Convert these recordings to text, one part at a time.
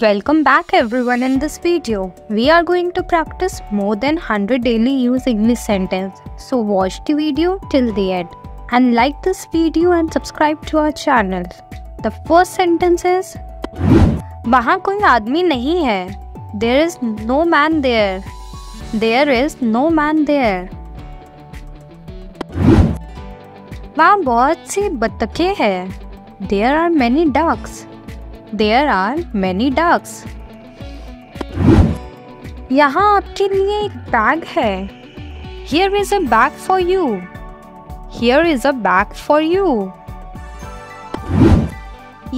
Welcome back everyone. In this video, we are going to practice more than 100 daily use English sentences. So watch the video till the end and like this video and subscribe to our channel. The first sentence is वहाँ कोई आदमी नहीं है. There is no man there. There is no man there. वहाँ बहुत सी बत्तखें हैं. There are many ducks. There are many ducks. यहाँ आपके लिए एक बैग है. Here is a bag for you. Here is a bag for you.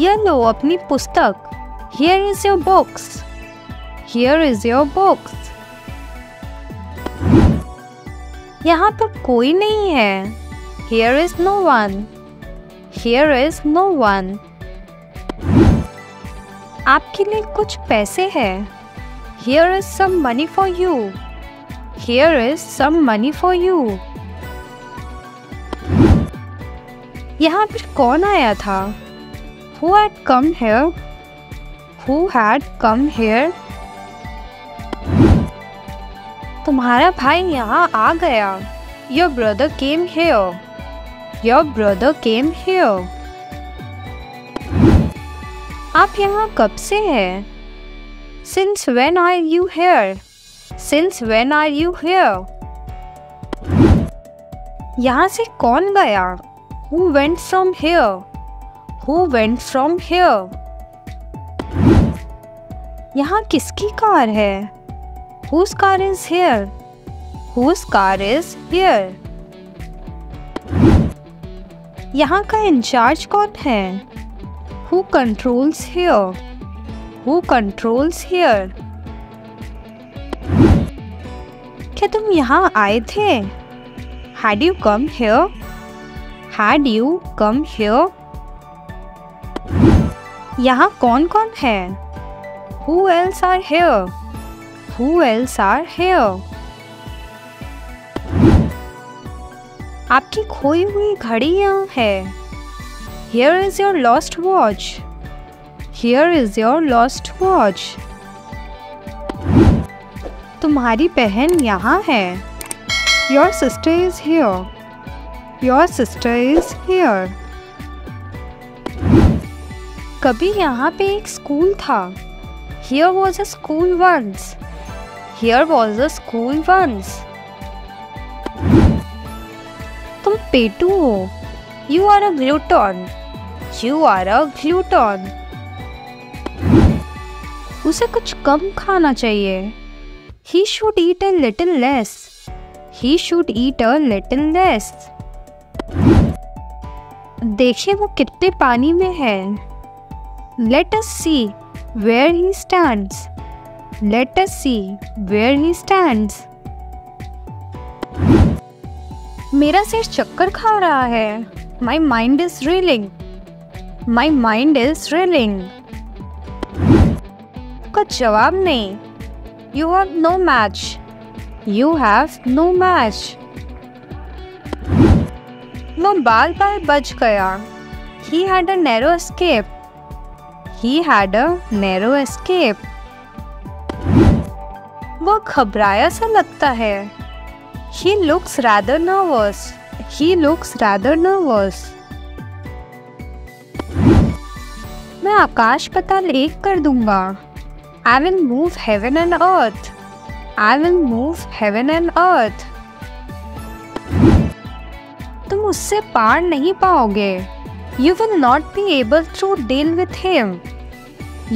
ये लो अपनी पुस्तक. Here is your books. Here is your books. यहाँ पर कोई नहीं है. Here is no one. Here is no one. आपके लिए कुछ पैसे हैं. Here is some money for you. Here is some money for you. यहाँ पर कौन आया था? Who had come here? Who had come here? तुम्हारा भाई यहाँ आ गया. Your brother came here. Your brother came here. आप यहाँ कब से हैं? Since when are you here? Since when are you here? यहाँ से कौन गया? Who went from here? Who went from here? यहाँ किसकी कार है? Whose car is here? Whose car is here? यहाँ का इंचार्ज कौन है? Who controls here? Who controls here? क्या तुम यहाँ आए थे? Had you come here? Had you come here? यहाँ कौन-कौन है? Who else are here? Who else are here? आपकी खोई हुई घड़ी यहाँ है. Here is your lost watch. Here is your lost watch. तुम्हारी बहन यहाँ है. Your sister is here. Your sister is here. कभी यहाँ पे एक स्कूल था. Here was a school once. Here was a school once. तुम पेटू हो. You are a glutton. You are a glutton. उसे कुछ कम खाना चाहिए. He should eat a little less. He should eat a little less. देखिए वो कितने पानी में है. Let us see where he stands. Let us see where he stands. मेरा सिर चक्कर खा रहा है. My mind is reeling. My mind is reeling. का जवाब नहीं. You have no match. You have no match. वो बाल-बाल बच गया. He had a narrow escape. He had a narrow escape. वो घबराया सा लगता है. He looks rather nervous. He looks rather nervous. मैं आकाश पताल एक कर दूंगा. I will move heaven and earth. I will move heaven and earth. तुम उससे पार नहीं पाओगे. You will not be able to deal with him.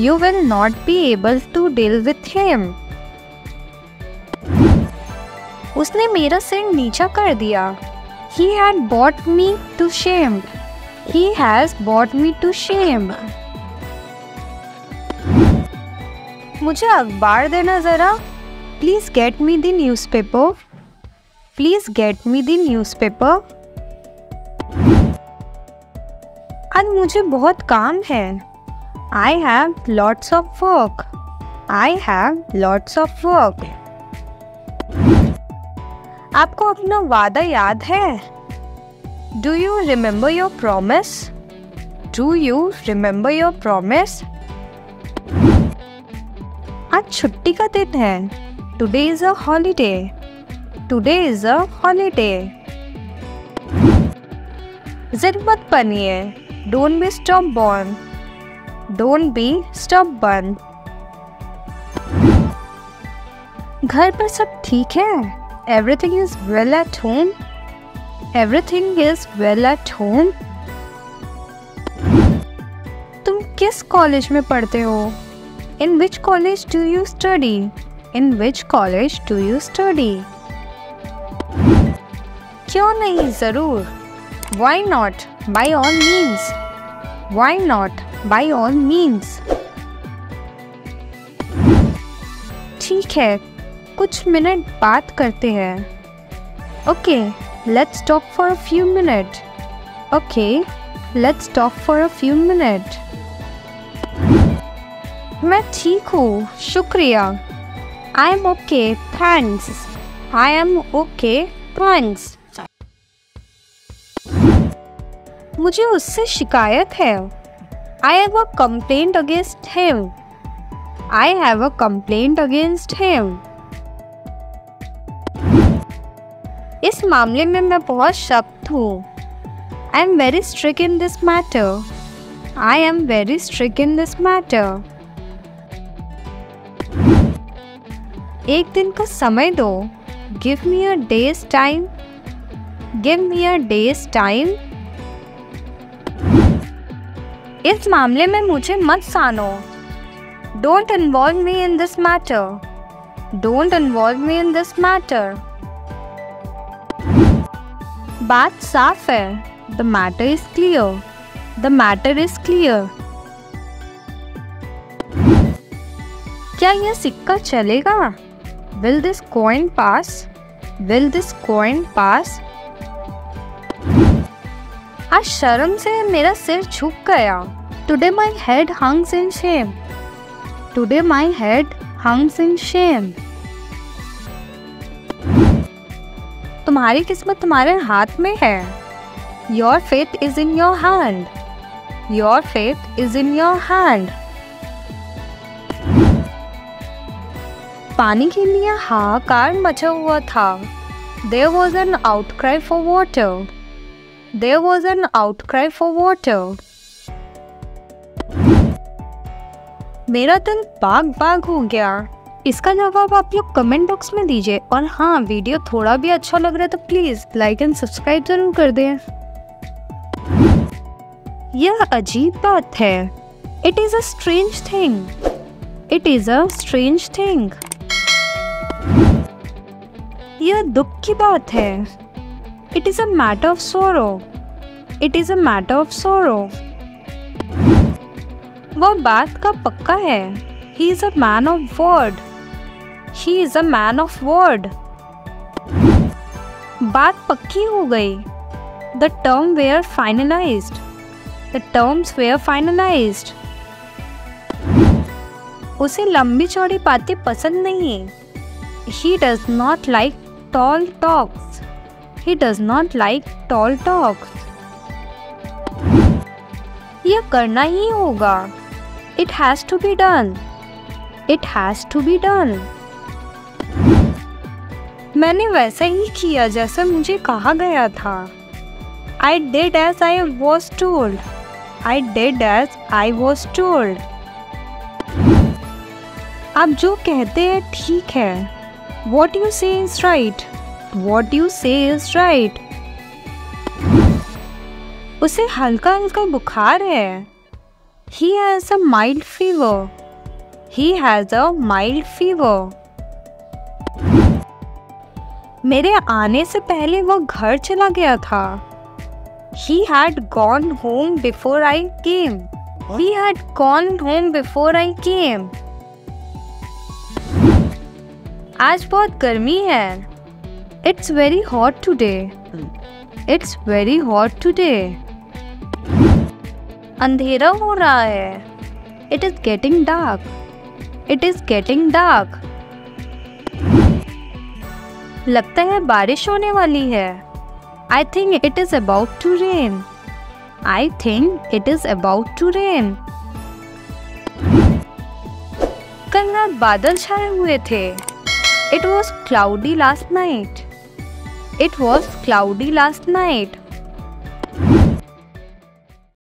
You will not be able to deal with him. उसने मेरा सिर नीचा कर दिया. He had brought me to shame. He has brought me to shame. मुझे अखबार देना जरा. Please get me the newspaper. Please get me the newspaper. आज मुझे बहुत काम है. I have lots of work. I have lots of work. आपको अपना वादा याद है? Do you remember your promise? Do you remember your promise? आज छुट्टी का दिन है। Today is a holiday. Today is a holiday. जिद मत बनिए। Don't be stubborn. Don't be stubborn. घर पर सब ठीक है? Everything is well at home. Everything is well at home. तुम किस कॉलेज में पढ़ते हो? In which college do you study? In which college do you study? क्यों नहीं? ज़रूर। Why not? By all means. Why not? By all means. ठीक है, कुछ मिनट बात करते हैं। Okay, let's talk for a few minute. Okay, let's talk for a few minute. मैं ठीक हूँ, शुक्रिया। I am okay thanks. I am okay thanks. मुझे उससे शिकायत है। I have a complaint against him. I have a complaint against him. इस मामले में मैं बहुत सख्त हूँ। I am very strict in this matter. I am very strict in this matter. एक दिन का समय दो। Give me a day's time. Give me a day's time. इस मामले में मुझे मत सानो। Don't involve me in this matter. Don't involve me in this matter. बात साफ है। The matter is clear. The matter is clear. क्या यह सिक्का चलेगा? Will this coin pass? Will this coin pass? आज शर्म से मेरा सिर झुक गया। Today my head hangs in shame. Today my head hangs in shame. तुम्हारी किस्मत तुम्हारे हाथ में है। Your faith is in your hand. Your faith is in your hand. पानी के लिए हाहाकार मचा हुआ था। There was an outcry for water. There was an outcry for water. मेरा दिल बाग बाग हो गया। इसका जवाब आप लोग कमेंट बॉक्स में दीजिए। और हाँ, वीडियो थोड़ा भी अच्छा लग रहा है तो प्लीज़ लाइक एंड सब्सक्राइब जरूर कर दें। यह अजीब बात है। It is a strange thing. It is a strange thing. यह दुख की बात है। It is a matter of sorrow. It is a matter of sorrow. वह बात का पक्का है। He is a man of word. He is a man of word. बात पक्की हो गई। The term were finalized. The terms were finalized. उसे लंबी चौड़ी बातें पसंद नहीं। He does not like tall talks. He does not like tall talks. यह करना ही होगा। It has to be done. It has to be done. मैंने वैसा ही किया जैसा मुझे कहा गया था। I did as I was told. I did as I was told. आप जो कहते हैं ठीक है। What you say is right. What you say is right. उसे हल्का हल्का बुखार है। He has a mild fever. He has a mild fever. मेरे आने से पहले वो घर चला गया था। He had gone home before I came. He had gone home before I came. आज बहुत गर्मी है। It's very hot today. It's very hot today. अंधेरा हो रहा है। It is getting dark. It is getting dark. लगता है बारिश होने वाली है। I think it is about to rain. I think it is about to rain. कल रात बादल छाए हुए थे। It was cloudy last night. It was cloudy last night.